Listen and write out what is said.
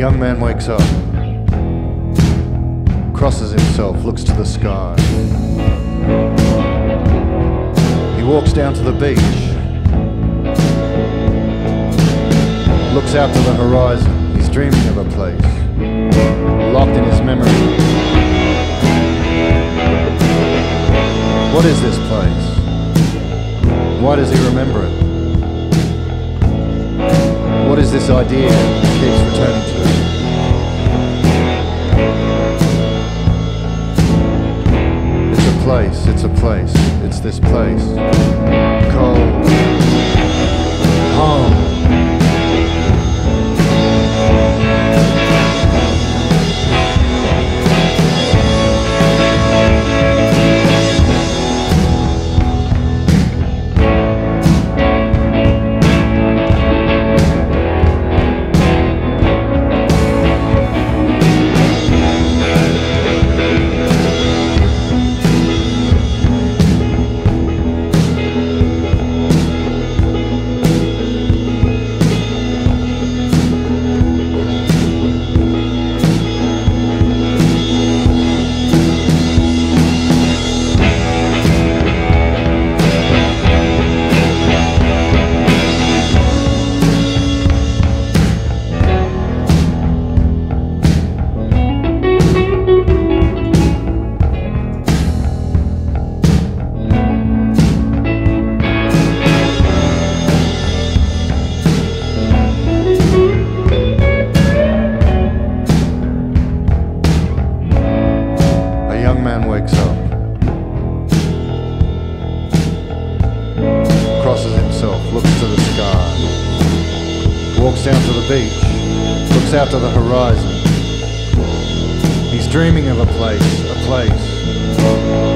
young man wakes up, crosses himself, looks to the sky. He walks down to the beach, looks out to the horizon. He's dreaming of a place locked in his memory. What is this place? Why does he remember it? What is this idea he keeps returning to? It's a place, it's a place, it's this place. Cold, home. Walks down to the beach, looks out to the horizon. He's dreaming of a place, a place.